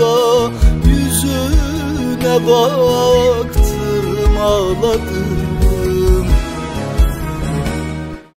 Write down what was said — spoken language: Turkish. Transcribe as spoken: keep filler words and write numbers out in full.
da yüzüne baktım, ağladım.